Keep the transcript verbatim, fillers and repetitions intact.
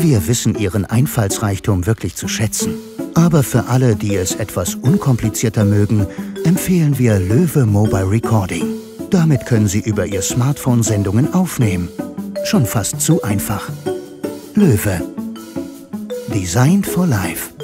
Wir wissen ihren Einfallsreichtum wirklich zu schätzen. Aber für alle, die es etwas unkomplizierter mögen, empfehlen wir Loewe Mobile Recording. Damit können Sie über Ihr Smartphone Sendungen aufnehmen. Schon fast zu einfach. Loewe. Designed for Life.